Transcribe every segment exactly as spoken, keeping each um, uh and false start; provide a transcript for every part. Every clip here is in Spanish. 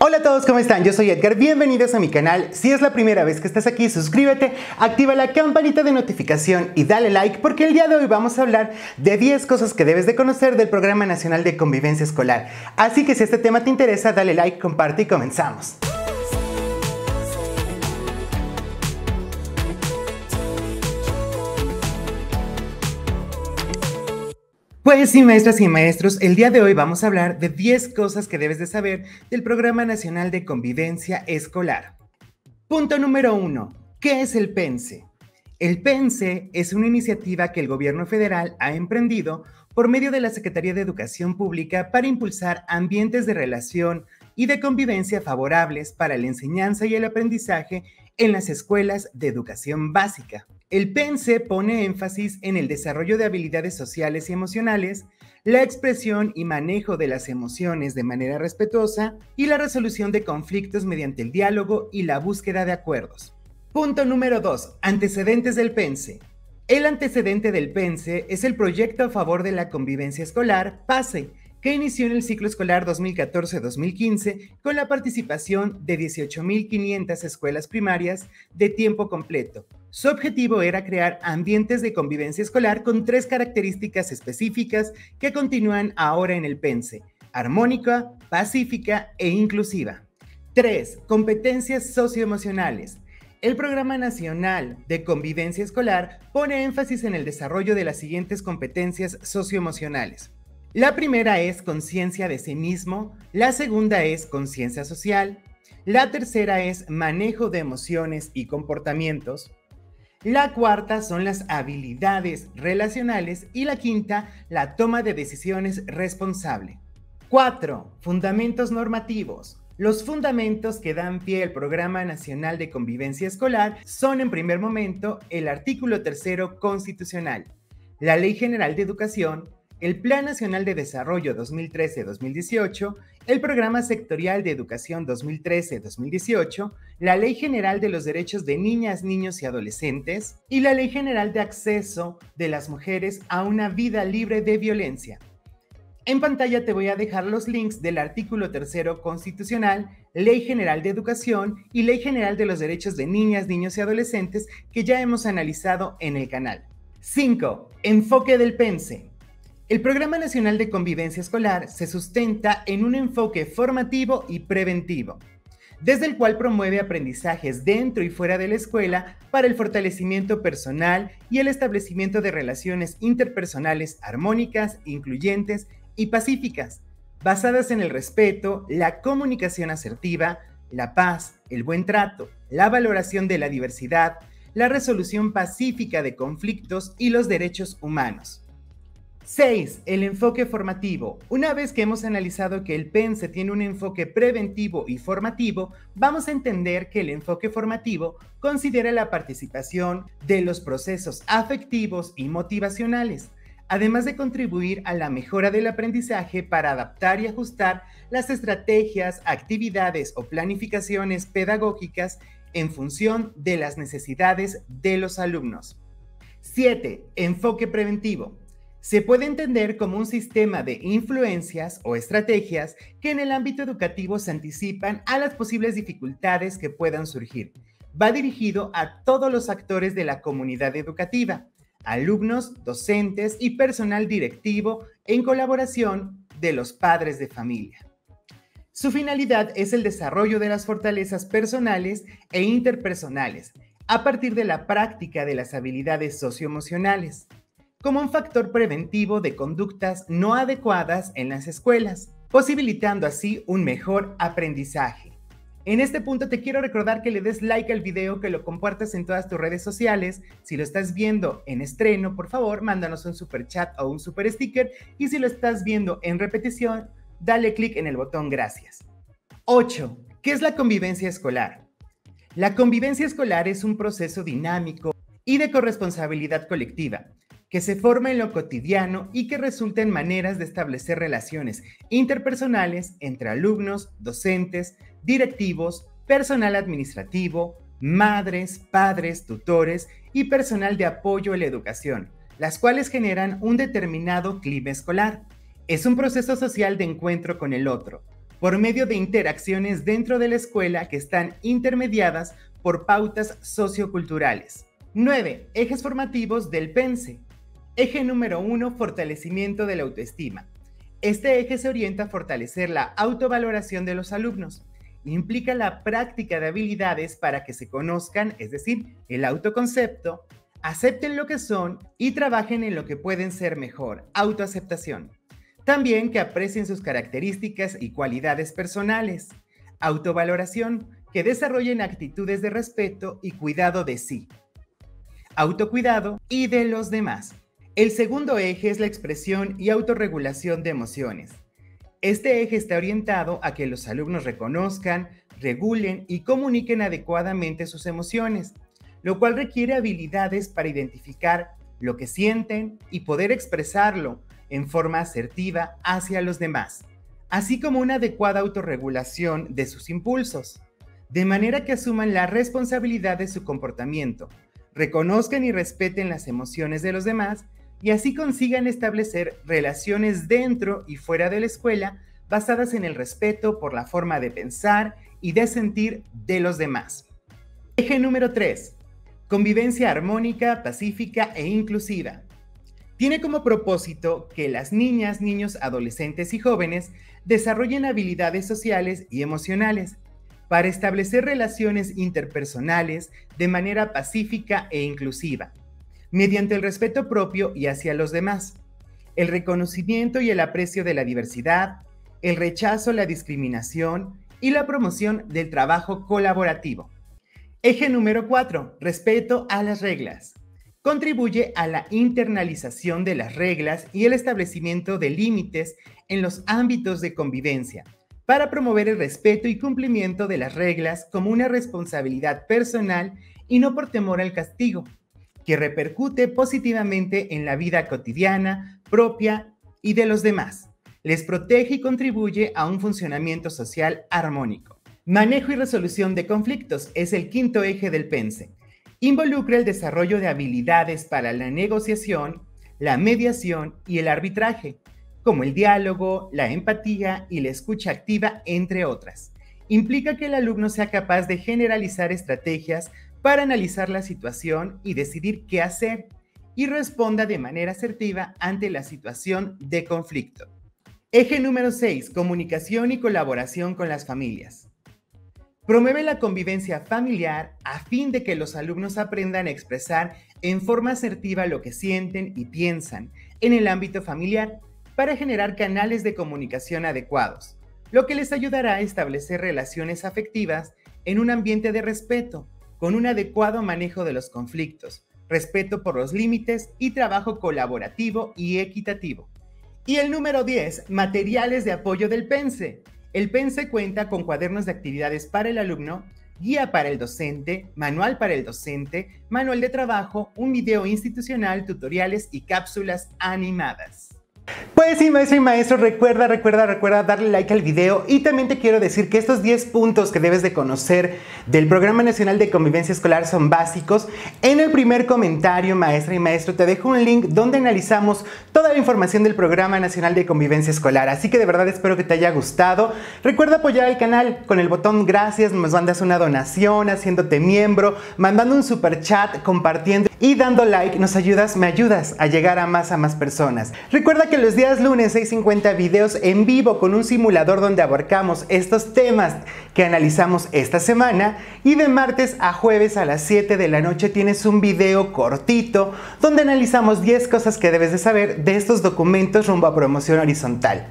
Hola a todos, ¿cómo están? Yo soy Edgar, bienvenidos a mi canal. Si es la primera vez que estás aquí, suscríbete, activa la campanita de notificación y dale like, porque el día de hoy vamos a hablar de diez cosas que debes de conocer del Programa Nacional de Convivencia Escolar. Así que si este tema te interesa, dale like, comparte y comenzamos. Pues sí, maestras y maestros, el día de hoy vamos a hablar de diez cosas que debes de saber del Programa Nacional de Convivencia Escolar. Punto número uno. ¿Qué es el P N C E? El P N C E es una iniciativa que el gobierno federal ha emprendido por medio de la Secretaría de Educación Pública para impulsar ambientes de relación y de convivencia favorables para la enseñanza y el aprendizaje en las escuelas de educación básica. El P N C E pone énfasis en el desarrollo de habilidades sociales y emocionales, la expresión y manejo de las emociones de manera respetuosa y la resolución de conflictos mediante el diálogo y la búsqueda de acuerdos. Punto número dos. Antecedentes del P N C E. El antecedente del P N C E es el Proyecto a favor de la convivencia escolar, PASE, que inició en el ciclo escolar dos mil catorce dos mil quince con la participación de dieciocho mil quinientas escuelas primarias de tiempo completo. Su objetivo era crear ambientes de convivencia escolar con tres características específicas que continúan ahora en el P N C E: armónica, pacífica e inclusiva. tres. Competencias socioemocionales. El Programa Nacional de Convivencia Escolar pone énfasis en el desarrollo de las siguientes competencias socioemocionales. La primera es conciencia de sí mismo, la segunda es conciencia social, la tercera es manejo de emociones y comportamientos, la cuarta son las habilidades relacionales y la quinta, la toma de decisiones responsable. cuatro. Fundamentos normativos. Los fundamentos que dan pie al Programa Nacional de Convivencia Escolar son, en primer momento, el artículo tercero constitucional, la Ley General de Educación, el Plan Nacional de Desarrollo dos mil trece dos mil dieciocho, el Programa Sectorial de Educación dos mil trece dos mil dieciocho, la Ley General de los Derechos de Niñas, Niños y Adolescentes y la Ley General de Acceso de las Mujeres a una Vida Libre de Violencia. En pantalla te voy a dejar los links del artículo tercero constitucional, Ley General de Educación y Ley General de los Derechos de Niñas, Niños y Adolescentes que ya hemos analizado en el canal. cinco. Enfoque del P N C E. El Programa Nacional de Convivencia Escolar se sustenta en un enfoque formativo y preventivo, desde el cual promueve aprendizajes dentro y fuera de la escuela para el fortalecimiento personal y el establecimiento de relaciones interpersonales armónicas, incluyentes y pacíficas, basadas en el respeto, la comunicación asertiva, la paz, el buen trato, la valoración de la diversidad, la resolución pacífica de conflictos y los derechos humanos. seis. El enfoque formativo. Una vez que hemos analizado que el P N C E tiene un enfoque preventivo y formativo, vamos a entender que el enfoque formativo considera la participación de los procesos afectivos y motivacionales, además de contribuir a la mejora del aprendizaje para adaptar y ajustar las estrategias, actividades o planificaciones pedagógicas en función de las necesidades de los alumnos. siete. Enfoque preventivo. Se puede entender como un sistema de influencias o estrategias que en el ámbito educativo se anticipan a las posibles dificultades que puedan surgir. Va dirigido a todos los actores de la comunidad educativa, alumnos, docentes y personal directivo en colaboración de los padres de familia. Su finalidad es el desarrollo de las fortalezas personales e interpersonales a partir de la práctica de las habilidades socioemocionales, como un factor preventivo de conductas no adecuadas en las escuelas, posibilitando así un mejor aprendizaje. En este punto te quiero recordar que le des like al video, que lo compartas en todas tus redes sociales. Si lo estás viendo en estreno, por favor, mándanos un super chat o un super sticker. Y si lo estás viendo en repetición, dale clic en el botón gracias. ocho. ¿Qué es la convivencia escolar? La convivencia escolar es un proceso dinámico y de corresponsabilidad colectiva, que se forma en lo cotidiano y que resulta en maneras de establecer relaciones interpersonales entre alumnos, docentes, directivos, personal administrativo, madres, padres, tutores y personal de apoyo a la educación, las cuales generan un determinado clima escolar. Es un proceso social de encuentro con el otro, por medio de interacciones dentro de la escuela que están intermediadas por pautas socioculturales. nueve. Ejes formativos del P N C E. Eje número uno. Fortalecimiento de la autoestima. Este eje se orienta a fortalecer la autovaloración de los alumnos. Implica la práctica de habilidades para que se conozcan, es decir, el autoconcepto, acepten lo que son y trabajen en lo que pueden ser mejor, autoaceptación. También que aprecien sus características y cualidades personales, autovaloración, que desarrollen actitudes de respeto y cuidado de sí, autocuidado y de los demás. El segundo eje es la expresión y autorregulación de emociones. Este eje está orientado a que los alumnos reconozcan, regulen y comuniquen adecuadamente sus emociones, lo cual requiere habilidades para identificar lo que sienten y poder expresarlo en forma asertiva hacia los demás, así como una adecuada autorregulación de sus impulsos, de manera que asuman la responsabilidad de su comportamiento, reconozcan y respeten las emociones de los demás y así consigan establecer relaciones dentro y fuera de la escuela basadas en el respeto por la forma de pensar y de sentir de los demás. Eje número tres. Convivencia armónica, pacífica e inclusiva. Tiene como propósito que las niñas, niños, adolescentes y jóvenes desarrollen habilidades sociales y emocionales para establecer relaciones interpersonales de manera pacífica e inclusiva, mediante el respeto propio y hacia los demás, el reconocimiento y el aprecio de la diversidad, el rechazo a la discriminación y la promoción del trabajo colaborativo. Eje número cuatro. Respeto a las reglas. Contribuye a la internalización de las reglas y el establecimiento de límites en los ámbitos de convivencia, para promover el respeto y cumplimiento de las reglas como una responsabilidad personal y no por temor al castigo, que repercute positivamente en la vida cotidiana, propia y de los demás. Les protege y contribuye a un funcionamiento social armónico. Manejo y resolución de conflictos es el quinto eje del P N C E. Involucra el desarrollo de habilidades para la negociación, la mediación y el arbitraje, como el diálogo, la empatía y la escucha activa, entre otras. Implica que el alumno sea capaz de generalizar estrategias para analizar la situación y decidir qué hacer, y responda de manera asertiva ante la situación de conflicto. Eje número seis. Comunicación y colaboración con las familias. Promueve la convivencia familiar a fin de que los alumnos aprendan a expresar en forma asertiva lo que sienten y piensan en el ámbito familiar para generar canales de comunicación adecuados, lo que les ayudará a establecer relaciones afectivas en un ambiente de respeto, con un adecuado manejo de los conflictos, respeto por los límites y trabajo colaborativo y equitativo. Y el número diez, materiales de apoyo del P N C E. El P N C E cuenta con cuadernos de actividades para el alumno, guía para el docente, manual para el docente, manual de trabajo, un video institucional, tutoriales y cápsulas animadas. Pues sí, maestro y maestro, recuerda, recuerda, recuerda darle like al video, y también te quiero decir que estos diez puntos que debes de conocer del Programa Nacional de Convivencia Escolar son básicos. En el primer comentario, maestra y maestro, te dejo un link donde analizamos toda la información del Programa Nacional de Convivencia Escolar, así que de verdad espero que te haya gustado. Recuerda apoyar al canal con el botón gracias, nos mandas una donación, haciéndote miembro, mandando un super chat, compartiendo y dando like, nos ayudas, me ayudas a llegar a más a más personas. Recuerda que los días lunes seis cincuenta videos en vivo con un simulador donde abarcamos estos temas que analizamos esta semana, y de martes a jueves a las siete de la noche tienes un video cortito donde analizamos diez cosas que debes de saber de estos documentos rumbo a promoción horizontal.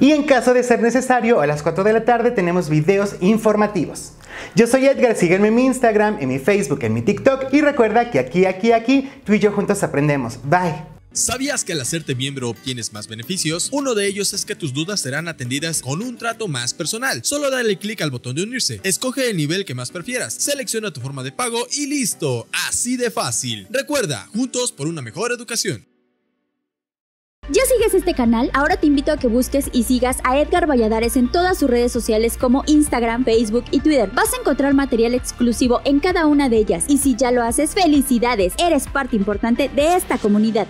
Y en caso de ser necesario, a las cuatro de la tarde tenemos videos informativos. Yo soy Edgar, sígueme en mi Instagram, en mi Facebook, en mi TikTok, y recuerda que aquí, aquí, aquí, tú y yo juntos aprendemos. Bye. ¿Sabías que al hacerte miembro obtienes más beneficios? Uno de ellos es que tus dudas serán atendidas con un trato más personal. Solo dale clic al botón de unirse, escoge el nivel que más prefieras, selecciona tu forma de pago y listo, así de fácil. Recuerda, juntos por una mejor educación. ¿Ya sigues este canal? Ahora te invito a que busques y sigas a Edgar Valladares en todas sus redes sociales como Instagram, Facebook y Twitter. Vas a encontrar material exclusivo en cada una de ellas, y si ya lo haces, ¡felicidades! Eres parte importante de esta comunidad.